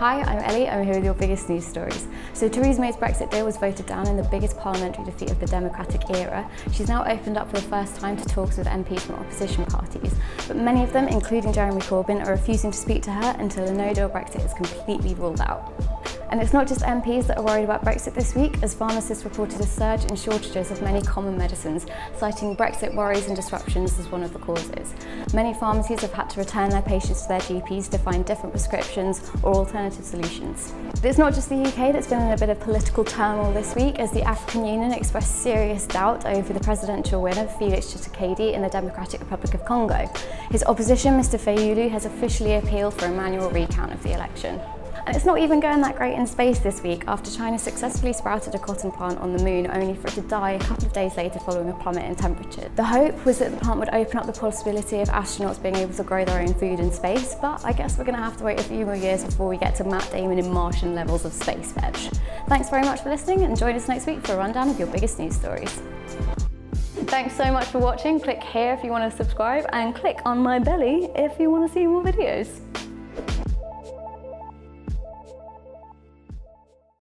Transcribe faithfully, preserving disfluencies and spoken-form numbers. Hi, I'm Ellie, I'm here with your biggest news stories. So Theresa May's Brexit deal was voted down in the biggest parliamentary defeat of the democratic era. She's now opened up for the first time to talks with M Ps from opposition parties, but many of them, including Jeremy Corbyn, are refusing to speak to her until a no-deal Brexit is completely ruled out. And it's not just M Ps that are worried about Brexit this week, as pharmacists reported a surge in shortages of many common medicines, citing Brexit worries and disruptions as one of the causes. Many pharmacies have had to return their patients to their G Ps to find different prescriptions or alternative solutions. But it's not just the U K that's been in a bit of political turmoil this week, as the African Union expressed serious doubt over the presidential win of Felix Tshisekedi in the Democratic Republic of Congo. His opposition, Mister Fayulu, has officially appealed for a manual recount of the election. And it's not even going that great in space this week, after China successfully sprouted a cotton plant on the moon only for it to die a couple of days later following a plummet in temperature. The hope was that the plant would open up the possibility of astronauts being able to grow their own food in space, but I guess we're going to have to wait a few more years before we get to Matt Damon in Martian levels of space veg. Thanks very much for listening, and join us next week for a rundown of your biggest news stories. Thanks so much for watching. Click here if you want to subscribe, and click on my belly if you want to see more videos.